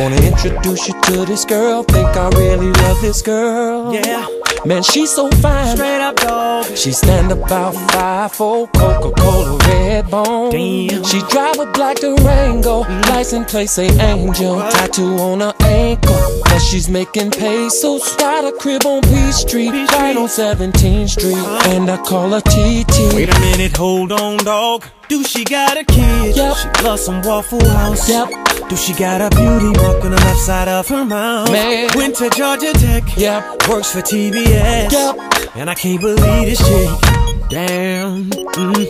Wanna introduce you to this girl. Think I really love this girl. Yeah. Man, she's so fine. Straight up dog. She stand about 5'4", Coca-Cola red bone. Damn. She drive a black Durango. License plate say Angel. What? Tattoo on her ankle. But she's making pesos. Got a crib on Peachtree, right on 17th Street. And I call her TT. Wait a minute, hold on, dog. Do she got a kid? Yep. She loves some Waffle House. Yep. Do she got a beauty mark on the left side of her mouth? Man. Went to Georgia Tech. Yep. Works for TBS. Yep. And I can't believe this chick. Damn.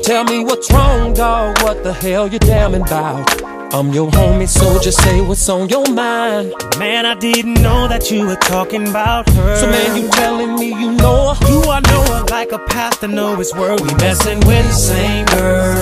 Tell me what's wrong, dog. What the hell you damning about? I'm your homie, so just say what's on your mind. Man, I didn't know that you were talking about her. So man, you telling me you know her? Do I know her like a path to know his word? We messing with the same girl,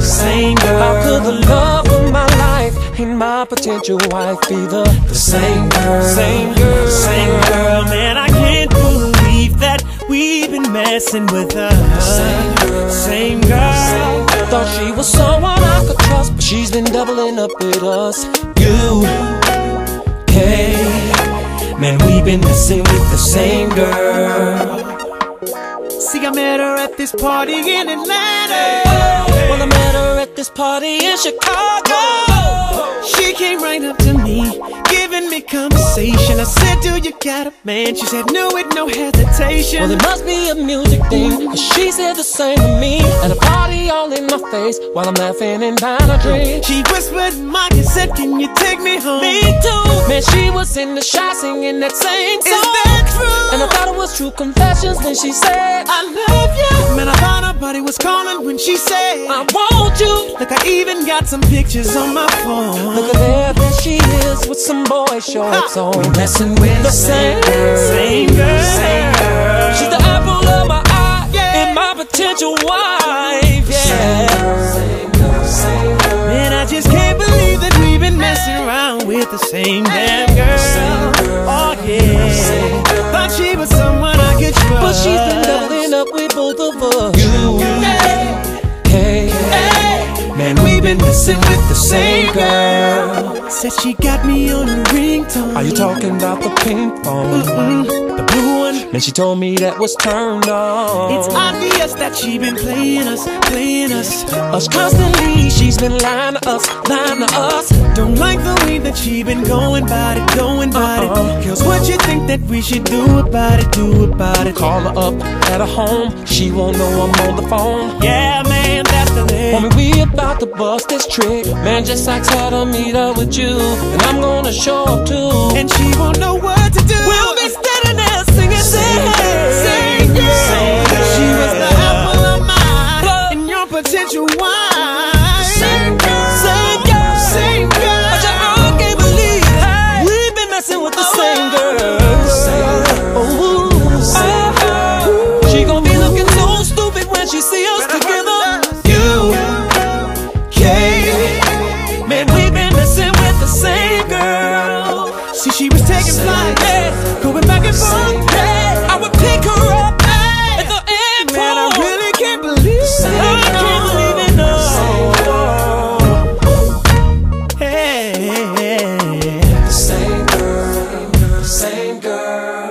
same girl. How could the love of my life and my potential wife be the same girl, same girl, same girl? Man, I can't believe that we've been messing with her. Same girl, same girl, same girl. Thought she was someone I could trust, but she's been doubling up with us. You, hey, man, we've been messing with the same girl. See, I met her at this party in Atlanta. Well, I met her at this party in Chicago. She came right up to me, giving me conversation. I said, do you got a man? She said, no, with no hesitation. Well, it must be a music thing, 'cause she said the same to me. At a party all in my face, while I'm laughing and buying a drink. She whispered in my consent, can you take me home? Me too. Man, she was in the shot singing that same song. Is that true? And I thought it was true confessions when she said, I love you. Man, I thought her body was calling when she said, I want you. Look, I even got some pictures on my phone. Look at there she is with some boy shorts on. We're messing with the same girl, same girl, same girl. She's the apple of my eye, yeah, and my potential wife, yeah. Same girl, same girl. Man, I just can't believe that we've been messing around with the same damn girl, same girl. Oh yeah, same girl. Thought she was someone I could trust, but she's been doubling up with both of us. You, hey, hey, hey. Man, we've been messing with the same girl. Said she got me on the ringtone. Are you talking about the pink phone? The blue one. Man, she told me that was turned on. It's obvious that she been playing us, playing us, us constantly. She's been lying to us, lying to us. Don't like the way that she been going about it, going about it. Girls, what you think that we should do about it, do about it? Call her up at her home, she won't know I'm on the phone. Yeah, man, that's the thing. Homie, we about to bust this trick. Man, just ask her to meet up with you, and I'm gonna show up too. And she won't know what to do. We'll be standing there singing, same girl, same girl, same girl. She was the apple of my eye, and your potential wife. Same girl, same girl, same girl. But y'all can't believe it. We've been messing with the same girl. Same girl. Ooh, same girl. She gon' be looking so stupid when she see us together. See, she was taking flight, yeah, going back and forth, yeah. I would pick her up, yeah, at the airport. Man, I really can't believe it, I can't believe it, no. Hey, same girl, same girl, same girl.